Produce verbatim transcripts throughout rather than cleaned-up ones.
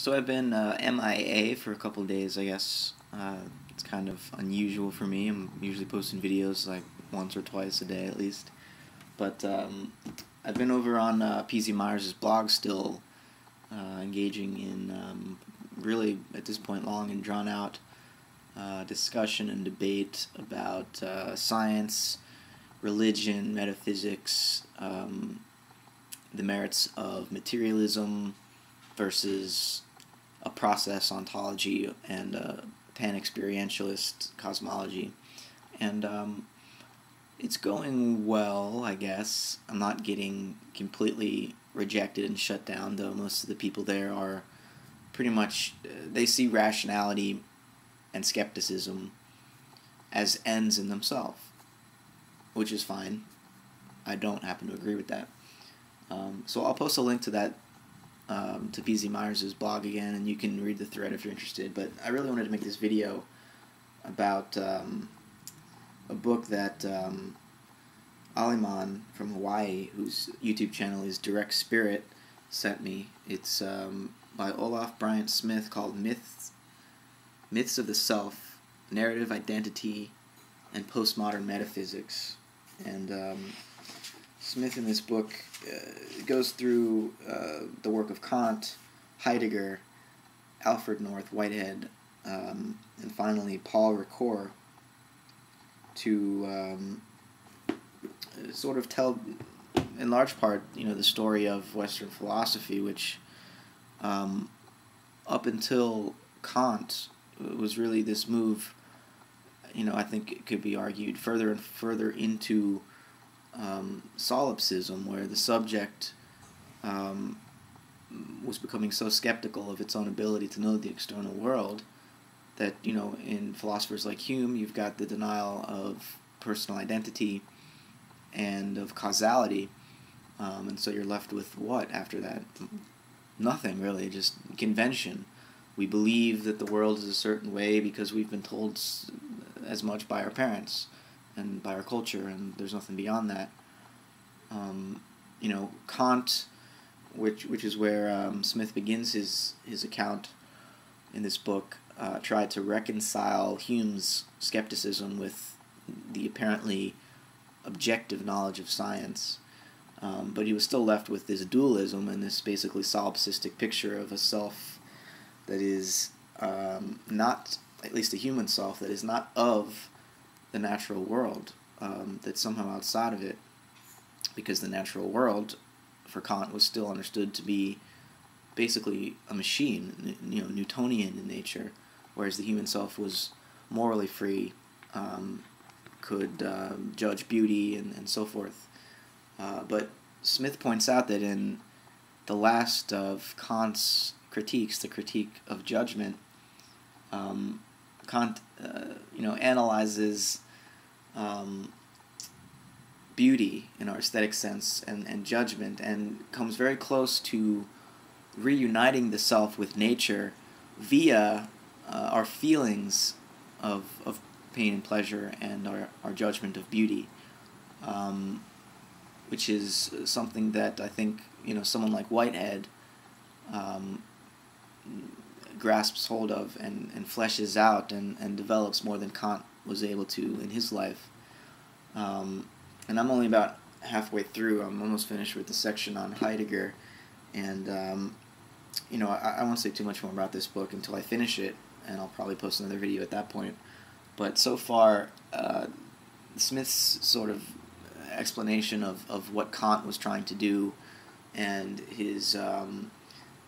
So I've been uh, M I A for a couple of days, I guess. Uh, it's kind of unusual for me. I'm usually posting videos like once or twice a day at least. But um, I've been over on uh, P Z Myers' blog still, uh, engaging in um, really, at this point, long and drawn-out uh, discussion and debate about uh, science, religion, metaphysics, um, the merits of materialism versus a process ontology and a pan-experientialist cosmology. And um, it's going well, I guess. I'm not getting completely rejected and shut down, though most of the people there are pretty much, uh, they see rationality and skepticism as ends in themselves, which is fine. I don't happen to agree with that. Um, so I'll post a link to that, Um, to P Z Myers' blog again, and you can read the thread if you're interested. But I really wanted to make this video about um, a book that um, Aliman from Hawaii, whose YouTube channel is Direct Spirit, sent me. It's um, by Olav Bryant Smith, called Myths, Myths of the Self: Narrative Identity and Postmodern Metaphysics. And um, Smith in this book uh, goes through uh, the work of Kant, Heidegger, Alfred North Whitehead, um, and finally Paul Ricœur to um, sort of tell, in large part, you know, the story of Western philosophy, which um, up until Kant was really this move, you know, I think it could be argued further and further into Um, solipsism, where the subject um, was becoming so skeptical of its own ability to know the external world that, you know, in philosophers like Hume, you've got the denial of personal identity and of causality, um, and so you're left with what after that? Nothing, really, just convention. We believe that the world is a certain way because we've been told as much by our parents and by our culture, and there's nothing beyond that. Um, you know, Kant, which which is where um, Smith begins his, his account in this book, uh, tried to reconcile Hume's skepticism with the apparently objective knowledge of science. Um, but he was still left with this dualism and this basically solipsistic picture of a self that is um, not, at least a human self, that is not of the natural world, um, that's somehow outside of it, because the natural world for Kant was still understood to be basically a machine, you know, Newtonian in nature, whereas the human self was morally free, um, could uh, judge beauty and, and so forth. Uh, but Smith points out that in the last of Kant's critiques, the critique of judgment, um, Kant, uh, you know, analyzes um, beauty in our aesthetic sense and, and judgment, and comes very close to reuniting the self with nature via uh, our feelings of, of pain and pleasure and our, our judgment of beauty, um, which is something that I think, you know, someone like Whitehead um, grasps hold of and, and fleshes out and, and develops more than Kant was able to in his life. Um, and I'm only about halfway through. I'm almost finished with the section on Heidegger. And, um, you know, I, I won't say too much more about this book until I finish it, and I'll probably post another video at that point. But so far, uh, Smith's sort of explanation of, of what Kant was trying to do and his Um,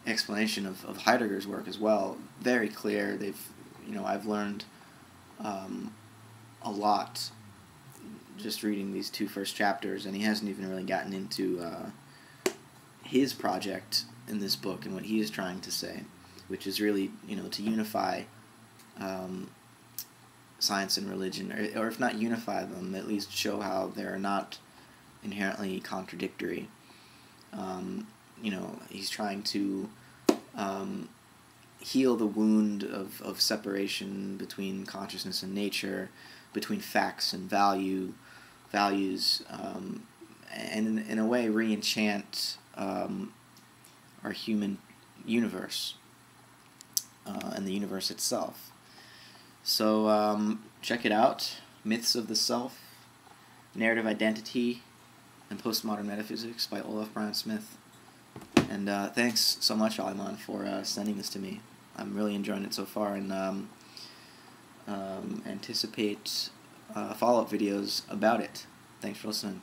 explanation of, of Heidegger's work as well, very clear. They've, you know, I've learned um, a lot just reading these two first chapters, and he hasn't even really gotten into uh, his project in this book and what he is trying to say, which is really, you know, to unify um, science and religion, or, or if not unify them, at least show how they're not inherently contradictory. Um, You know, he's trying to um, heal the wound of, of separation between consciousness and nature, between facts and value, values, um, and in, in a way re-enchant um, our human universe. uh, and the universe itself. So um, check it out, Myths of the Self, Narrative Identity and Postmodern Metaphysics by Olav Bryant Smith. And uh, thanks so much, Aliman, for uh, sending this to me. I'm really enjoying it so far, and um, um, anticipate uh, follow-up videos about it. Thanks for listening.